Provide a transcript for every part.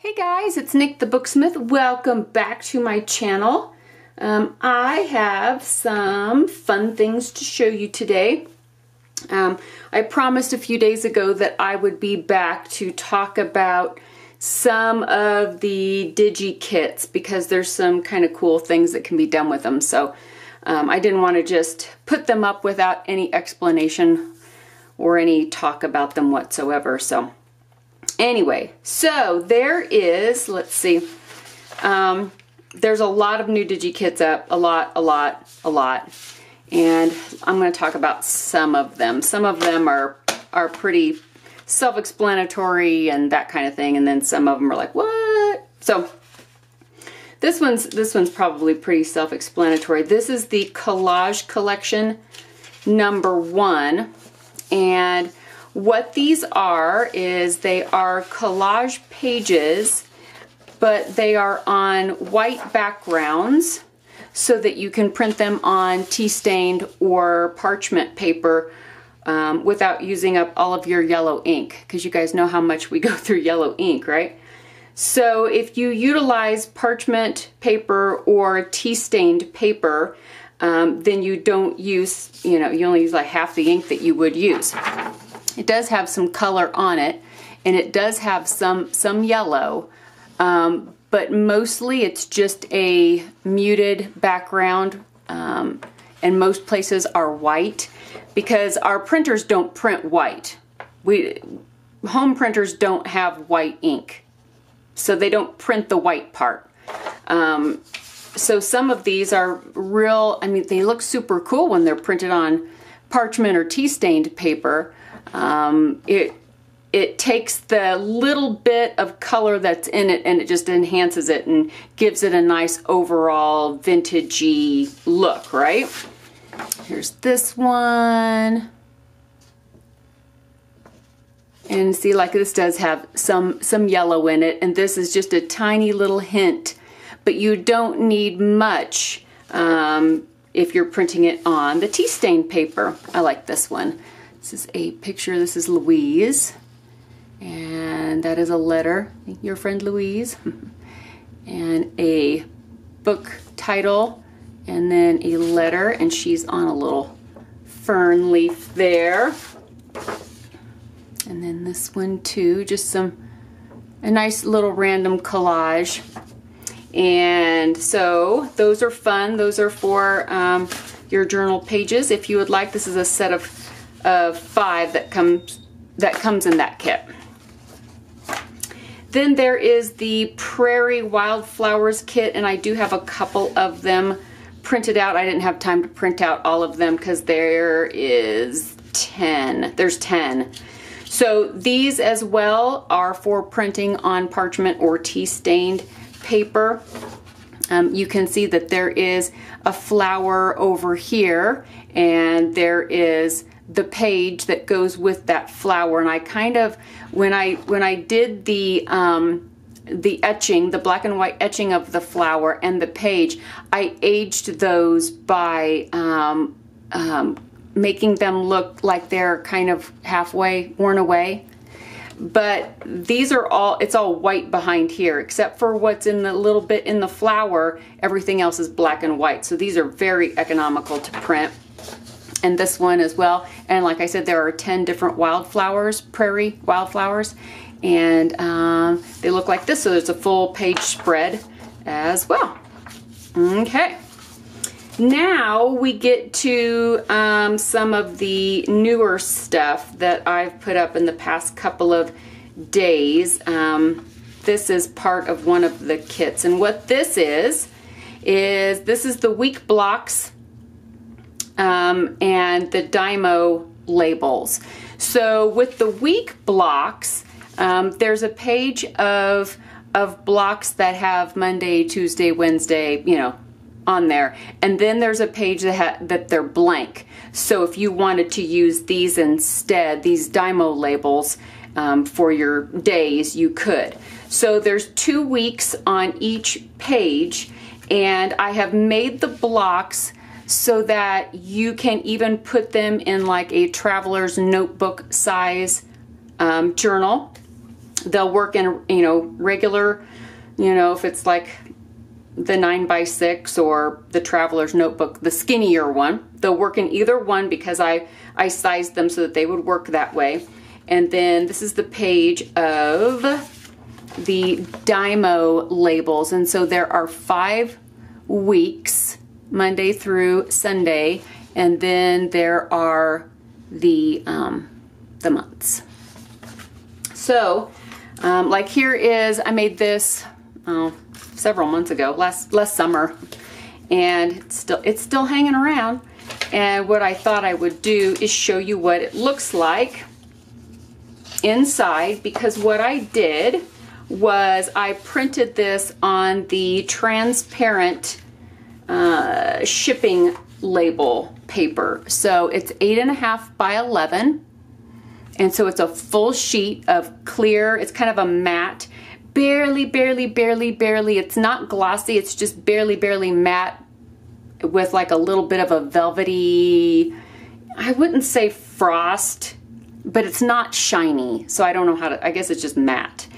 Hey guys, it's Nick the Booksmith. Welcome back to my channel. I have some fun things to show you today. I promised a few days ago that I would be back to talk about some of the digi kits because there's some kind of cool things that can be done with them. So I didn't want to just put them up without any explanation or any talk about them whatsoever. So anyway, so there is, let's see, there's a lot of new digikits up, a lot. And I'm going to talk about some of them. Some of them are pretty self-explanatory and that kind of thing. And then some of them are like, what? So this one's probably pretty self-explanatory. This is the Collage Collection No. 1. And what these are is they are collage pages, but they are on white backgrounds so that you can print them on tea-stained or parchment paper without using up all of your yellow ink, because you guys know how much we go through yellow ink, right? So if you utilize parchment paper or tea-stained paper, then you don't use, you only use like half the ink that you would use. It does have some color on it, and it does have some yellow, but mostly it's just a muted background, and most places are white because our printers don't print white. Home printers don't have white ink, so they don't print the white part. So some of these are real, they look super cool when they're printed on parchment or tea-stained paper. It takes the little bit of color that's in it and it just enhances it and gives it a nice overall vintagey look, right? Here's this one. And see, like, this does have some yellow in it, and this is just a tiny little hint, but you don't need much if you're printing it on the tea stain paper. I like this one. This is a picture. This is Louise, and that is a letter, your friend Louise, and a book title, and then a letter, and she's on a little fern leaf there. And then this one too, just a nice little random collage. And so those are fun. Those are for your journal pages, if you would like. This is a set of 5 that comes in that kit. Then there is the Prairie Wildflowers kit, and I do have a couple of them printed out. I didn't have time to print out all of them because there is 10. There's 10. So these as well are for printing on parchment or tea-stained paper. You can see that there is a flower over here, and there is the page that goes with that flower. And I kind of, when I did the etching, the black and white etching of the flower and the page, I aged those by making them look like they're kind of halfway worn away. But these are all, it's all white behind here, except for what's in the little bit in the flower. Everything else is black and white. So these are very economical to print. And this one as well. And like I said, there are 10 different wildflowers, prairie wildflowers, and they look like this. So there's a full page spread as well. Okay. Now we get to some of the newer stuff that I've put up in the past couple of days. This is part of one of the kits. And what this is this is the week blocks and the Dymo labels. So with the week blocks, there's a page of blocks that have Monday, Tuesday, Wednesday, on there. And then there's a page that they're blank. So if you wanted to use these instead, these Dymo labels for your days, you could. So there's 2 weeks on each page, and I have made the blocks so that you can even put them in like a traveler's notebook size journal. They'll work in, you know, regular, you know, if it's like the 9x6 or the Traveler's Notebook, the skinnier one. They'll work in either one because I sized them so that they would work that way. And then this is the page of the Dymo labels. And so there are 5 weeks, Monday through Sunday. And then there are the months. So like here is, I made this several months ago, last summer, and it's still hanging around. And what I thought I would do is show you what it looks like inside, because what I did was I printed this on the transparent shipping label paper. So it's 8.5 by 11, and so it's a full sheet of clear. It's kind of a matte, barely, it's not glossy, it's just barely matte with like a little bit of a velvety, I wouldn't say frost, but it's not shiny, so I don't know how to, I guess it's just matte.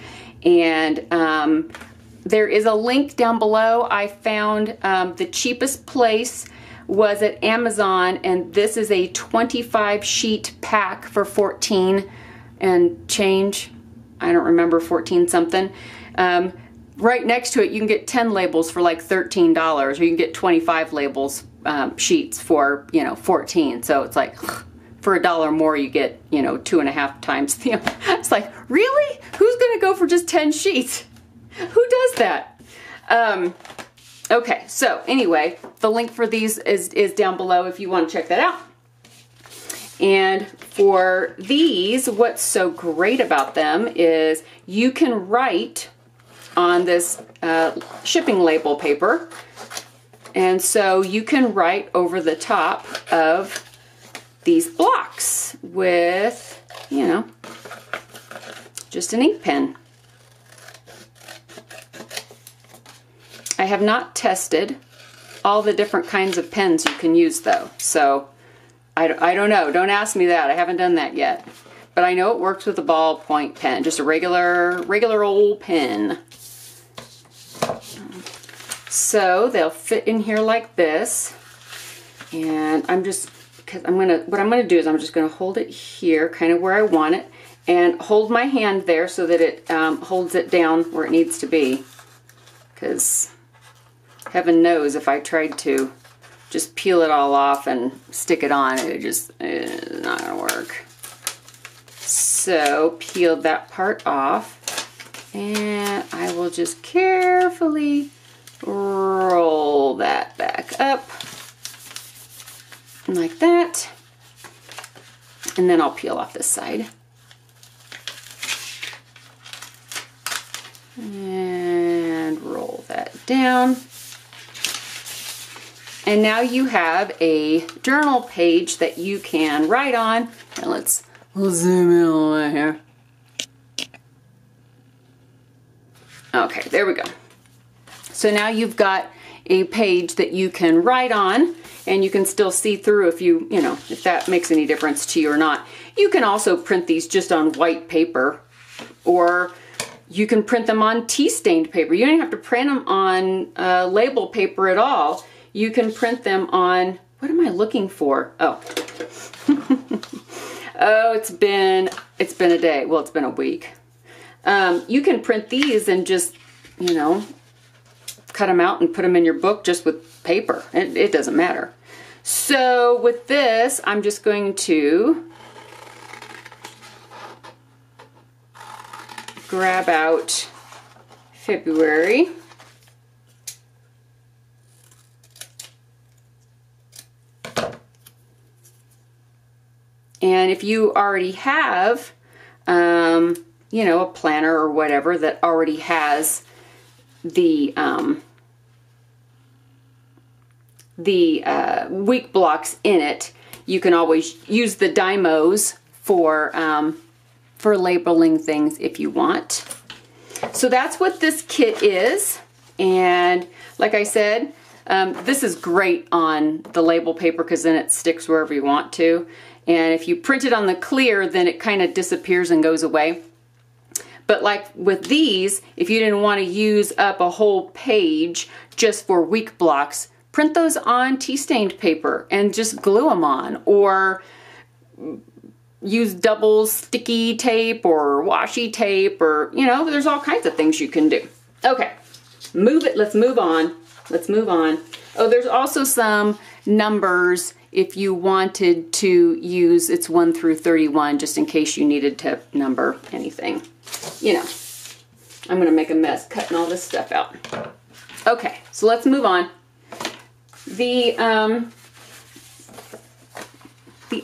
And there is a link down below. I found the cheapest place was at Amazon, and this is a 25 sheet pack for 14 and change. I don't remember, 14 something. Right next to it, you can get 10 labels for like $13, or you can get 25 labels sheets for, you know, 14. So it's like, for $1 more, you get, you know, 2.5 times the amount. It's like, really? Who's gonna go for just 10 sheets? Who does that? Okay, so anyway, the link for these is down below if you wanna check that out. And for these, what's so great about them is you can write on this shipping label paper. And so you can write over the top of these blocks with, you know, just an ink pen. I have not tested all the different kinds of pens you can use though, so I don't know, don't ask me that, I haven't done that yet. But I know it works with a ballpoint pen, just a regular old pen. So they'll fit in here like this, and I'm just, because I'm gonna, what I'm gonna do is I'm just gonna hold it here, kind of where I want it, and hold my hand there so that it holds it down where it needs to be. Because heaven knows if I tried to just peel it all off and stick it on, it just is not gonna work. So peel that part off, and I will just carefully roll that back up like that, and then I'll peel off this side. And roll that down. And now you have a journal page that you can write on. And let's zoom in a little bit here. Okay, there we go. So now you've got a page that you can write on, and you can still see through if you, you know, if that makes any difference to you or not. You can also print these just on white paper, or you can print them on tea-stained paper. You don't have to print them on label paper at all. You can print them on, what am I looking for? Oh, oh, it's been a day. Well, it's been a week. You can print these and just, you know, cut them out and put them in your book just with paper. It doesn't matter. So with this, I'm just going to grab out February. And if you already have, you know, a planner or whatever that already has the week blocks in it, you can always use the Dymos for labeling things if you want. So that's what this kit is. And like I said, this is great on the label paper because then it sticks wherever you want to. And if you print it on the clear, then it kind of disappears and goes away. But like with these, if you didn't want to use up a whole page just for week blocks, print those on tea-stained paper and just glue them on, or use double sticky tape or washi tape, or, you know, there's all kinds of things you can do. Okay, move it, let's move on. Let's move on. Oh, there's also some numbers if you wanted to use, it's 1 through 31, just in case you needed to number anything. You know, I'm gonna make a mess cutting all this stuff out. Okay, so let's move on. The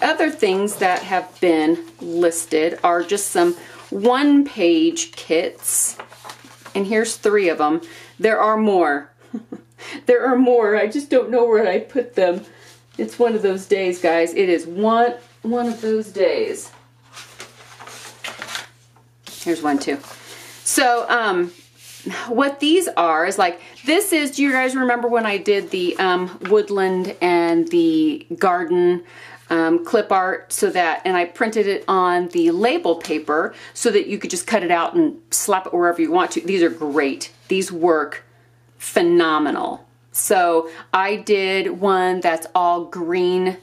other things that have been listed are just some one-page kits, and here's 3 of them. There are more. There are more. I just don't know where I put them. It's one of those days, guys. It is one of those days. Here's one too. So what these are is like, this is, do you guys remember when I did the woodland and the garden clip art, so that, and I printed it on the label paper so that you could just cut it out and slap it wherever you want to. These are great. These work phenomenal. So I did one that's all green,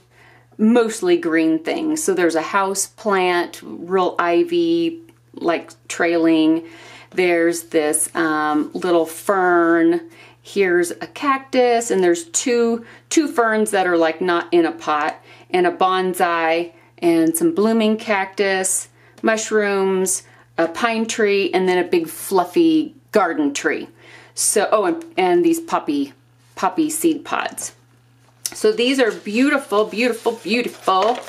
mostly green things. So there's a house plant, real ivy, like trailing. There's this little fern. Here's a cactus, and there's two ferns that are like not in a pot, and a bonsai, and some blooming cactus, mushrooms, a pine tree, and then a big fluffy garden tree. So, oh, and these poppy seed pods. So these are beautiful, beautiful, beautiful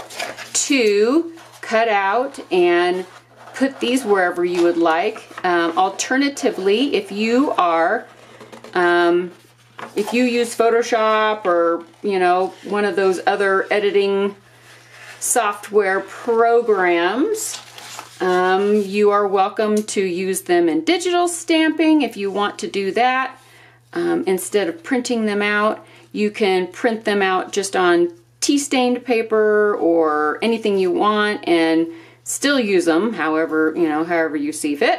to cut out and put these wherever you would like. Alternatively, if you are, if you use Photoshop or, you know, one of those other editing software programs, you are welcome to use them in digital stamping if you want to do that. Instead of printing them out, you can print them out just on tea-stained paper or anything you want and still use them however, you know, however you see fit.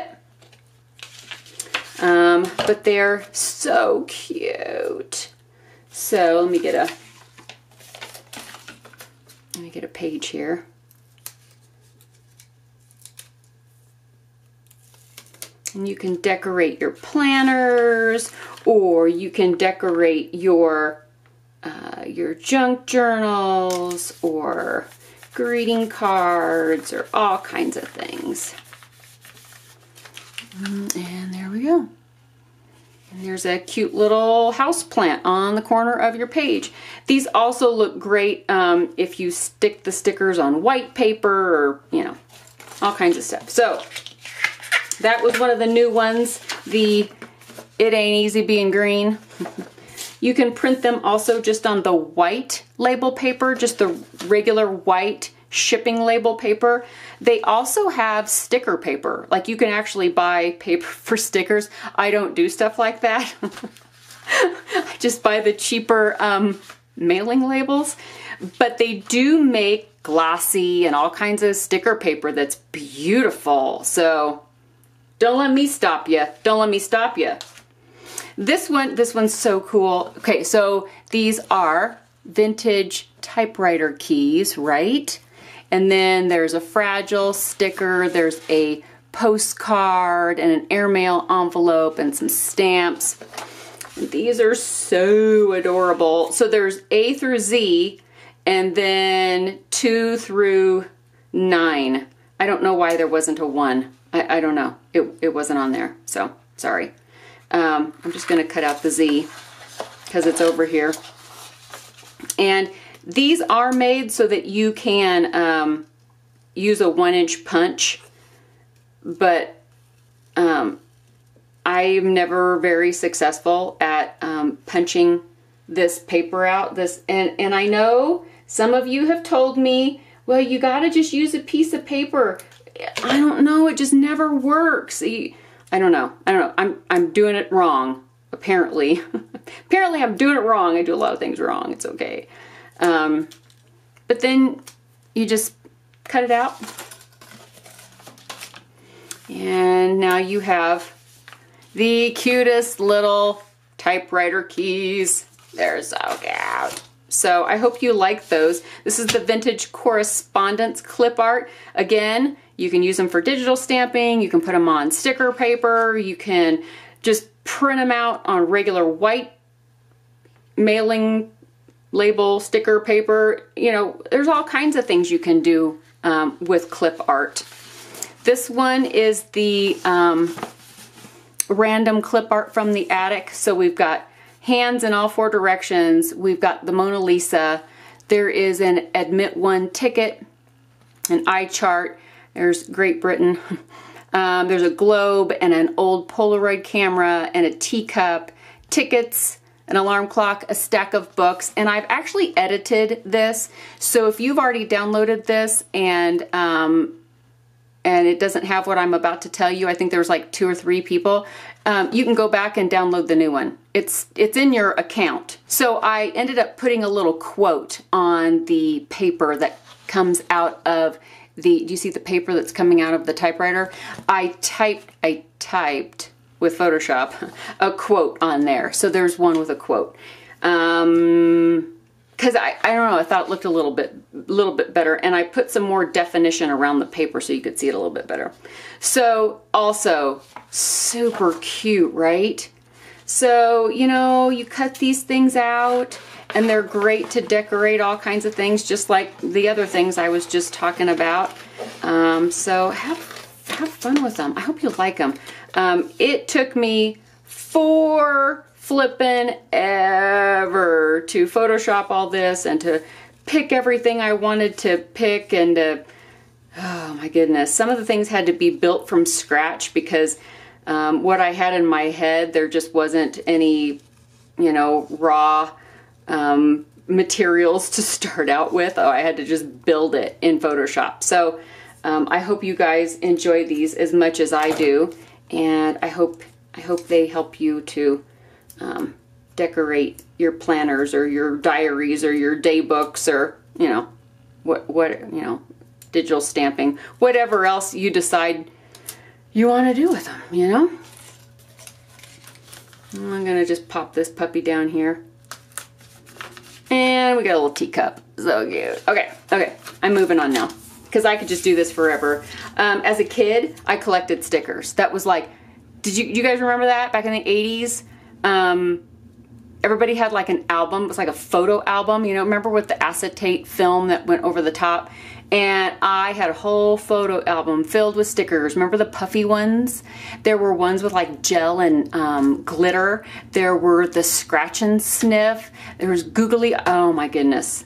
But they're so cute. So let me get a page here. And you can decorate your planners, or you can decorate your junk journals or greeting cards or all kinds of things. And there we go. And there's a cute little house plant on the corner of your page. These also look great if you stick the stickers on white paper, or, you know, all kinds of stuff. So that was one of the new ones, the It Ain't Easy Being Green. You can print them also just on the white label paper, just the regular white shipping label paper. They also have sticker paper. Like, you can actually buy paper for stickers. I don't do stuff like that. I just buy the cheaper mailing labels. But they do make glossy and all kinds of sticker paper that's beautiful. So don't let me stop you. Don't let me stop you. This one's so cool. Okay, so these are vintage typewriter keys, right? And then there's a fragile sticker, there's a postcard and an airmail envelope and some stamps. These are so adorable. So there's A through Z and then 2 through 9. I don't know why there wasn't a 1. I don't know. It wasn't on there, so sorry. I'm just gonna cut out the Z because it's over here. And these are made so that you can use a 1-inch punch, but I'm never very successful at punching this paper out. And I know some of you have told me, well, you gotta just use a piece of paper. I don't know, it just never works. I don't know. I'm doing it wrong, apparently. Apparently I'm doing it wrong. I do a lot of things wrong, it's okay. But then you just cut it out. And now you have the cutest little typewriter keys. They're so cute. So I hope you like those. This is the Vintage Correspondence Clip Art. Again, you can use them for digital stamping. You can put them on sticker paper. You can just print them out on regular white mailing label, sticker paper. You know, there's all kinds of things you can do with clip art. This one is the random clip art from the attic. So we've got hands in all four directions. We've got the Mona Lisa. There is an admit one ticket, an eye chart. There's Great Britain. There's a globe and an old Polaroid camera and a teacup, tickets, an alarm clock, a stack of books. And I've actually edited this. So if you've already downloaded this and it doesn't have what I'm about to tell you, I think there's like 2 or 3 people, you can go back and download the new one. It's in your account. So I ended up putting a little quote on the paper that comes out of the, do you see the paper that's coming out of the typewriter? I typed with Photoshop a quote on there. So there's one with a quote. Because I don't know, I thought it looked a little bit better, and I put some more definition around the paper so you could see it a little bit better. So also super cute, right? So, you know, you cut these things out and they're great to decorate all kinds of things, just like the other things I was just talking about. So have fun with them. I hope you like them. It took me 4 flipping ever to Photoshop all this and to pick everything I wanted to pick, and to, oh my goodness, some of the things had to be built from scratch because what I had in my head, there just wasn't any, you know, raw materials to start out with. Oh, I had to just build it in Photoshop. So I hope you guys enjoy these as much as I do, and I hope they help you to decorate your planners or your diaries or your day books, or, you know, what, you know, digital stamping, whatever else you decide you want to do with them, you know? I'm going to just pop this puppy down here. And we got a little teacup. So cute. Okay. I'm moving on now because I could just do this forever. As a kid, I collected stickers. That was like, did you guys remember that back in the 80s? Everybody had like an album. It was like a photo album, you know, remember, with the acetate film that went over the top? And I had a whole photo album filled with stickers. Remember the puffy ones? There were ones with like gel and glitter. There were the scratch and sniff. There was googly, oh my goodness.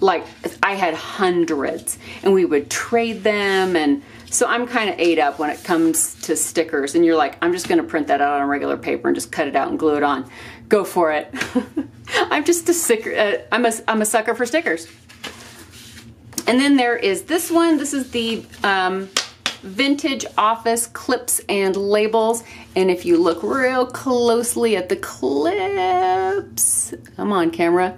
Like, I had hundreds, and we would trade them, and so I'm kind of ate up when it comes to stickers, and you're like, I'm just going to print that out on regular paper and just cut it out and glue it on. Go for it. I'm just a sticker. I'm a sucker for stickers. And then there is this one. This is the Vintage Office Clips and Labels. And if you look real closely at the clips, come on camera,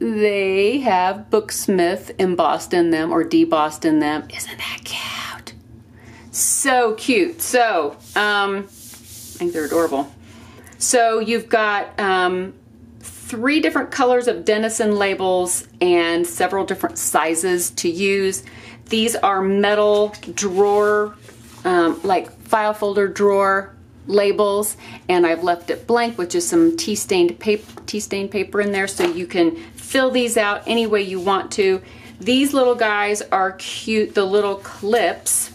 they have Booksmith embossed in them, or debossed in them. Isn't that cute? So cute. So, I think they're adorable. So you've got 3 different colors of Denison labels and several different sizes to use. These are metal drawer, like file folder drawer labels, and I've left it blank with just some tea stained paper in there, so you can fill these out any way you want to. These little guys are cute, the little clips.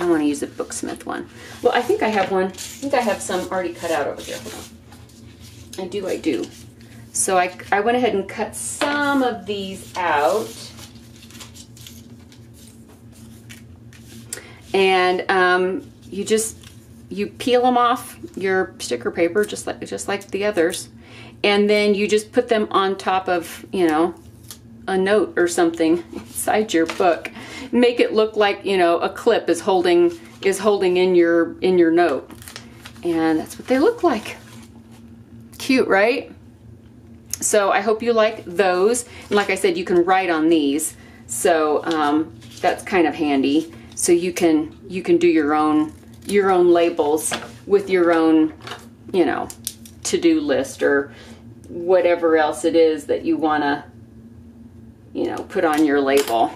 I want to use a Booksmith one. Well, I think I have one. I think I have some already cut out over here. I do. So I went ahead and cut some of these out. And you just, you peel them off your sticker paper just like the others, and then you just put them on top of, you know, a note or something inside your book. Make it look like, you know, a clip is holding in your note, and that's what they look like. Cute, right? So I hope you like those. And like I said, you can write on these, so that's kind of handy. so you can do your own labels with your own, you know, to-do list or whatever else it is that you want to, you know, put on your label.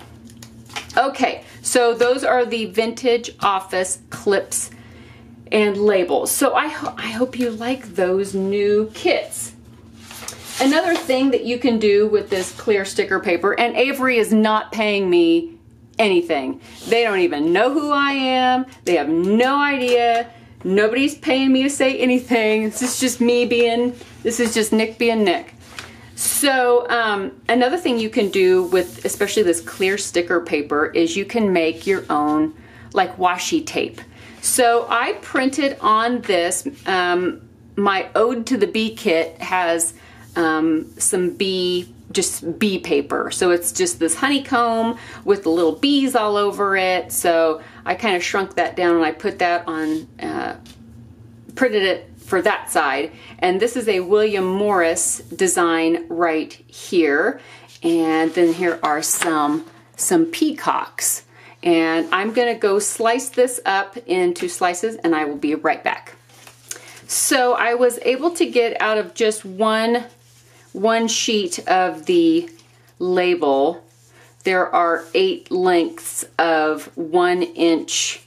Okay, so those are the Vintage Office Clips and Labels. So I hope you like those new kits. Another thing that you can do with this clear sticker paper, and Avery is not paying me anything. They don't even know who I am. They have no idea. Nobody's paying me to say anything. This is just Nick being Nick. So another thing you can do with especially this clear sticker paper is you can make your own like washi tape. So I printed on this, my Ode to the Bee kit has some bee paper. So it's just this honeycomb with the little bees all over it. So I kind of shrunk that down and I put that on, printed it for that side. And this is a William Morris design right here. And then here are some peacocks. And I'm gonna go slice this up into slices and I will be right back. So I was able to get out of just one sheet of the label, there are 8 lengths of 1-inch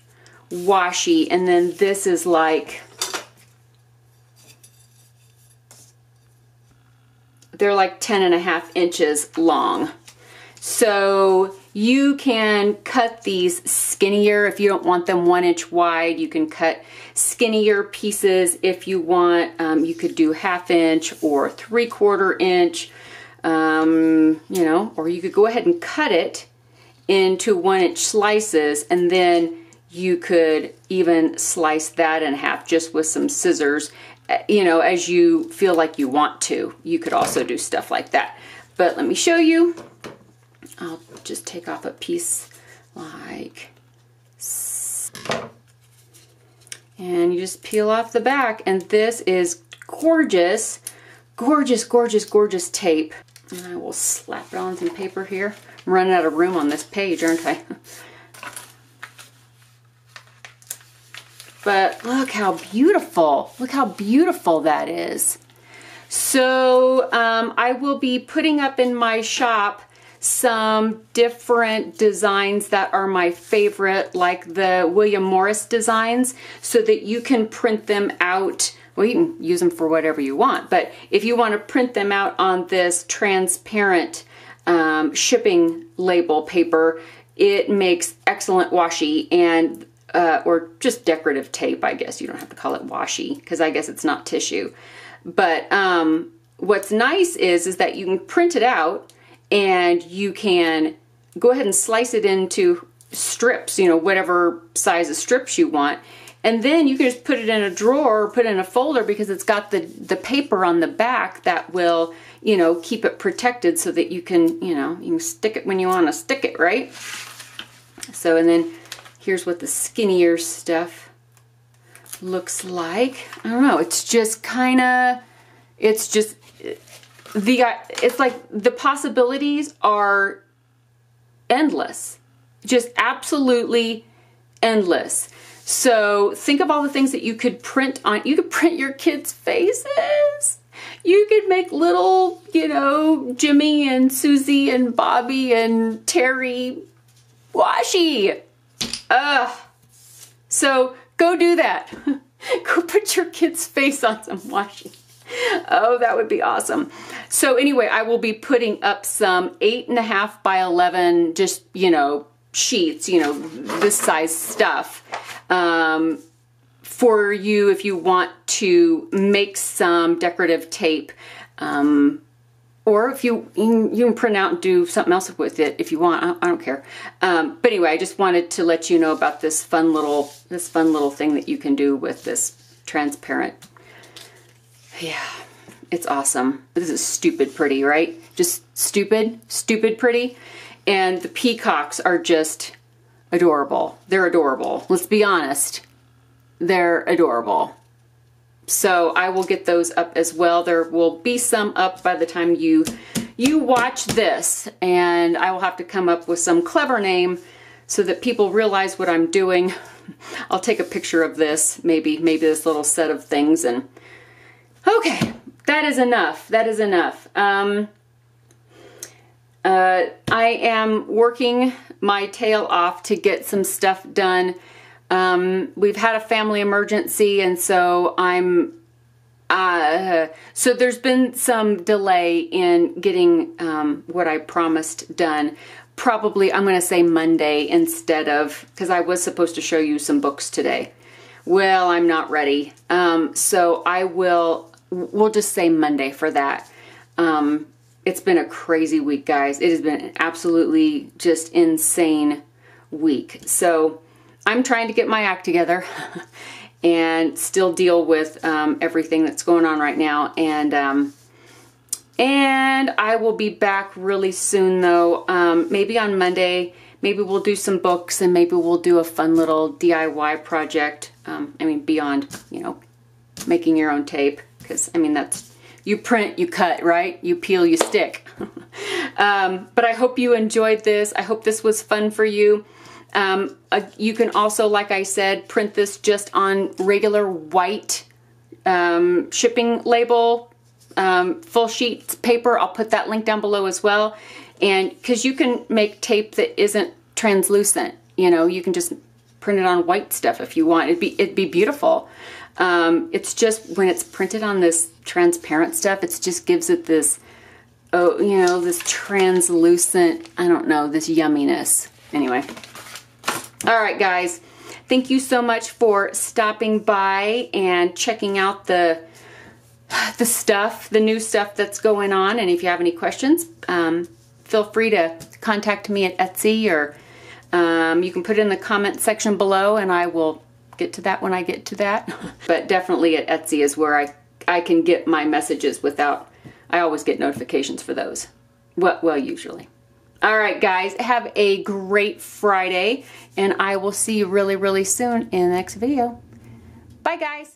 washi, and then this is like, they're like 10.5 inches long. So you can cut these skinnier if you don't want them 1 inch wide. You can cut skinnier pieces if you want. You could do 1/2 inch or 3/4 inch, you know, or you could go ahead and cut it into 1-inch slices, and then you could even slice that in half just with some scissors, you know, as you feel like you want to. You could also do stuff like that. But let me show you. I'll just take off a piece like, and you just peel off the back, and this is gorgeous, gorgeous, gorgeous, gorgeous tape. And I will slap it on some paper here. I'm running out of room on this page, aren't I? But look how beautiful that is. So I will be putting up in my shop some different designs that are my favorite, like the William Morris designs, so that you can print them out. Well, you can use them for whatever you want, but if you want to print them out on this transparent shipping label paper, it makes excellent washi and or just decorative tape, I guess. You don't have to call it washi because I guess it's not tissue. But what's nice is that you can print it out and you can go ahead and slice it into strips, you know, whatever size of strips you want. And then you can just put it in a drawer or put it in a folder because it's got the paper on the back that will, you know, keep it protected so that you can, you know, you can stick it when you want to stick it, right? So, and then here's what the skinnier stuff looks like. I don't know, it's just kind of, it's just, it's like the possibilities are endless, just absolutely endless. So think of all the things that you could print on. You could print your kids' faces. You could make little, you know, Jimmy and Susie and Bobby and Terry washi. So go do that. Go put your kids' face on some washi. Oh, that would be awesome. So anyway, I will be putting up some 8.5 by 11, just, you know, sheets, you know, this size stuff, for you if you want to make some decorative tape, or if you can print out and do something else with it if you want. I don't care. But anyway, I just wanted to let you know about this fun little thing that you can do with this transparent. Yeah, it's awesome. This is stupid pretty, right? Just stupid pretty. And the peacocks are just adorable. They're adorable. Let's be honest. They're adorable. So I will get those up as well. There will be some up by the time you watch this, and I will have to come up with some clever name so that people realize what I'm doing. I'll take a picture of this, maybe this little set of things, and okay, that is enough. That is enough. I am working my tail off to get some stuff done. We've had a family emergency, and so I'm so there's been some delay in getting what I promised done. Probably I'm going to say Monday instead of, because I was supposed to show you some books today. Well, I'm not ready. So I will, we'll just say Monday for that. It's been a crazy week, guys. It has been an absolutely just insane week. So I'm trying to get my act together and still deal with everything that's going on right now. And I will be back really soon, though. Maybe on Monday, maybe we'll do some books, and maybe we'll do a fun little DIY project. I mean, beyond, you know, making your own tape, because I mean, that's, you print, you cut, right? You peel, you stick. But I hope you enjoyed this. I hope this was fun for you. You can also, like I said, print this just on regular white shipping label. Full sheets paper. I'll put that link down below as well, and because you can make tape that isn't translucent, you know, you can just print it on white stuff if you want. It'd be beautiful. It's just when it's printed on this transparent stuff, it just gives it this, oh, you know, this translucent, I don't know, this yumminess. Anyway, all right, guys, thank you so much for stopping by and checking out the stuff, the new stuff that's going on. And if you have any questions, feel free to contact me at Etsy, or you can put it in the comment section below, and I will get to that when I get to that. But definitely at Etsy is where I can get my messages without, I always get notifications for those. Well, usually. All right, guys, have a great Friday, and I will see you really, really soon in the next video. Bye, guys.